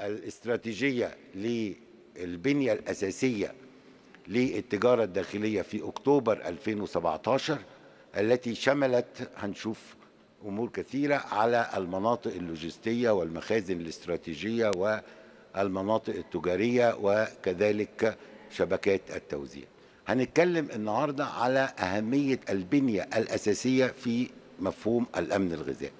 الاستراتيجية للبنية الأساسية للتجارة الداخلية في أكتوبر 2017 التي شملت هنشوف أمور كثيرة على المناطق اللوجستية والمخازن الاستراتيجية والمناطق التجارية وكذلك شبكات التوزيع. هنتكلم النهاردة على أهمية البنية الأساسية في مفهوم الأمن الغذائي.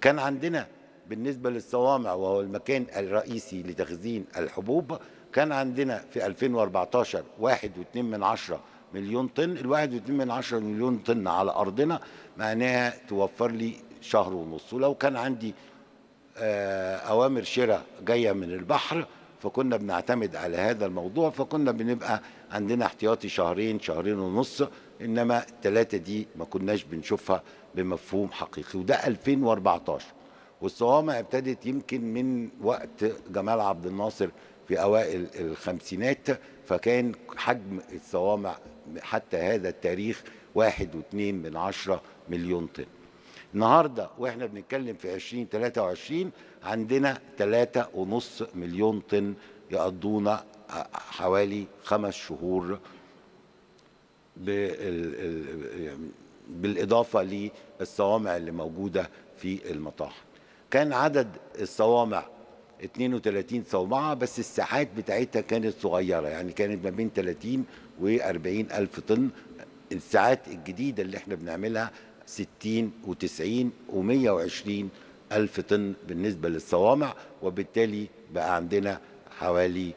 كان عندنا بالنسبة للصوامع وهو المكان الرئيسي لتخزين الحبوب كان عندنا في 2014 1.2 مليون طن، ال1.2 مليون طن على أرضنا معناها توفر لي شهر ونص، ولو كان عندي أوامر شراء جاية من البحر فكنا بنعتمد على هذا الموضوع، فكنا بنبقى عندنا احتياطي شهرين شهرين ونص، إنما 3 دي ما كناش بنشوفها بمفهوم حقيقي. وده 2014 والصوامع ابتدت يمكن من وقت جمال عبد الناصر في أوائل الخمسينات، فكان حجم الصوامع حتى هذا التاريخ 1.2 مليون طن. النهارده واحنا بنتكلم في 2023 عندنا 3.5 مليون طن يقضونا حوالي 5 شهور بالإضافة للصوامع اللي موجودة في المطاحن. كان عدد الصوامع 32 صومعة بس الساحات بتاعتها كانت صغيرة، يعني كانت ما بين 30 و40 ألف طن. الساعات الجديدة اللي احنا بنعملها 60 و90 و120 ألف طن بالنسبة للصوامع، وبالتالي بقى عندنا حوالي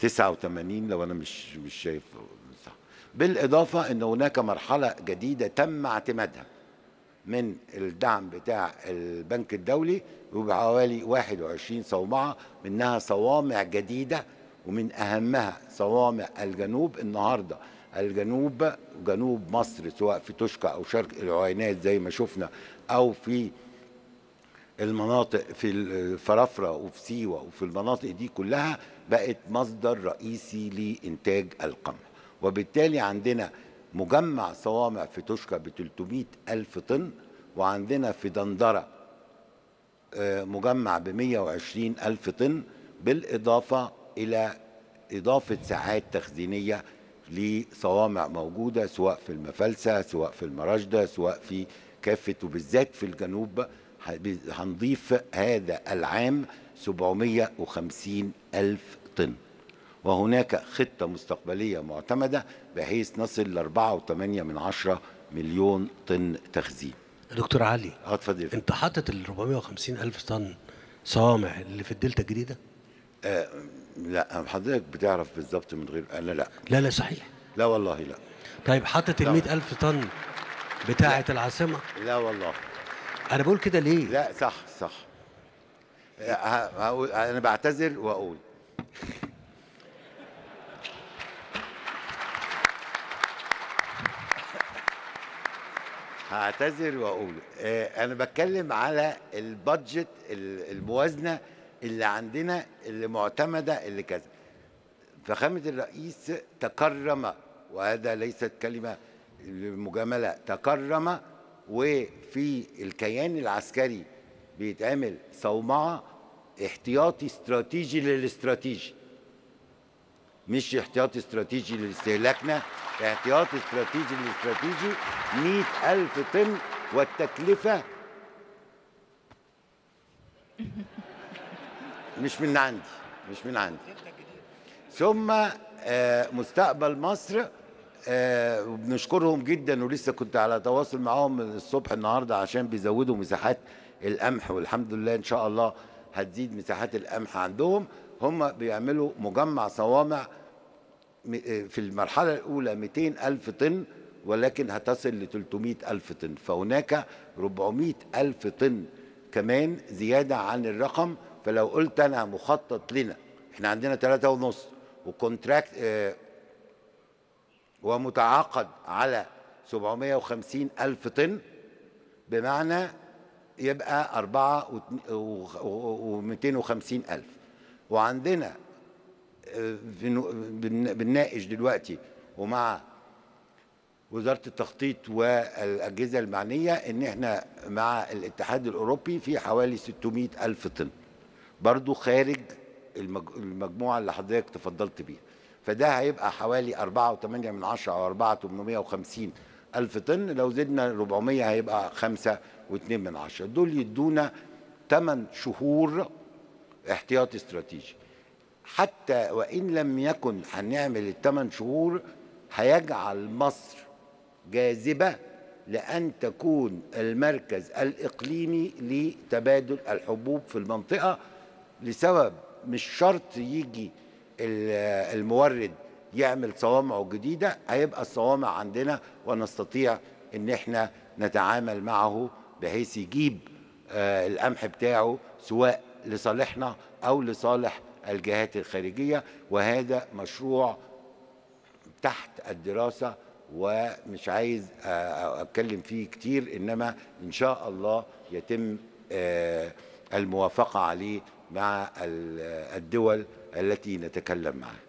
89 لو أنا مش شايف صح. بالإضافة أن هناك مرحلة جديدة تم اعتمادها من الدعم بتاع البنك الدولي وبحوالي 21 صومعة، منها صوامع جديدة ومن أهمها صوامع الجنوب. النهاردة الجنوب جنوب مصر سواء في توشكا أو شرق العوينات زي ما شفنا أو في المناطق في الفرافرة وفي سيوة وفي المناطق دي كلها بقت مصدر رئيسي لإنتاج القمح، وبالتالي عندنا مجمع صوامع في توشكا ب 300 ألف طن، وعندنا في دندرة مجمع ب 120 ألف طن، بالإضافة إلى إضافة ساعات تخزينية لصوامع موجودة سواء في المفلسة سواء في المراجدة سواء في كافة، وبالذات في الجنوب هنضيف هذا العام 750 ألف طن. وهناك خطة مستقبلية معتمدة بحيث نصل ل 4.8 مليون طن تخزين. دكتور علي اتفضل. انت حاطط ال 450 ألف طن صوامع اللي في الدلتا الجديدة؟ لا حضرتك بتعرف بالظبط من غير انا. لا صحيح. لا والله لا. طيب حاطط ال 100 ألف طن بتاعة العاصمة؟ لا والله. أنا بقول كده ليه؟ لا صح. أنا بعتذر وأقول انا بتكلم على البادجت الموازنه اللي عندنا اللي معتمده اللي كذا. فخامه الرئيس تكرم، وهذا ليست كلمه مجامله، تكرم، وفي الكيان العسكري بيتعمل صومعه احتياطي استراتيجي للاستراتيجي، مش احتياطي استراتيجي لاستهلاكنا، احتياطي استراتيجي للاستراتيجي 100 ألف طن، والتكلفة مش من عندي. ثم مستقبل مصر بنشكرهم جدا، ولسه كنت على تواصل معاهم الصبح النهارده عشان بيزودوا مساحات القمح، والحمد لله إن شاء الله هتزيد مساحات القمح عندهم. هم بيعملوا مجمع صوامع في المرحلة الأولى 200 ألف طن ولكن هتصل ل 300 ألف طن، فهناك 400 ألف طن كمان زيادة عن الرقم. فلو قلت أنا مخطط لنا إحنا عندنا 3.5 وكونتراكت ومتعاقد على 750 ألف طن، بمعنى يبقى 4.250 ألف. وعندنا بنناقش دلوقتي ومع وزارة التخطيط والأجهزة المعنية إن إحنا مع الاتحاد الأوروبي في حوالي 600 ألف طن برضو خارج المجموعة اللي حضرتك تفضلت بيها، فده هيبقى حوالي 4.8 أو 4.850 ألف طن، لو زدنا 400 هيبقى 5.2. دول يدونا 8 شهور احتياطي استراتيجي، حتى وإن لم يكن هنعمل ال8 شهور هيجعل مصر جاذبة لأن تكون المركز الإقليمي لتبادل الحبوب في المنطقة، لسبب مش شرط يجي المورد يعمل صوامعه جديدة، هيبقى الصوامع عندنا ونستطيع إن احنا نتعامل معه بحيث يجيب القمح بتاعه سواء لصالحنا أو لصالح الجهات الخارجية. وهذا مشروع تحت الدراسة ومش عايز أتكلم فيه كتير، إنما إن شاء الله يتم الموافقة عليه مع الدول التي نتكلم معها.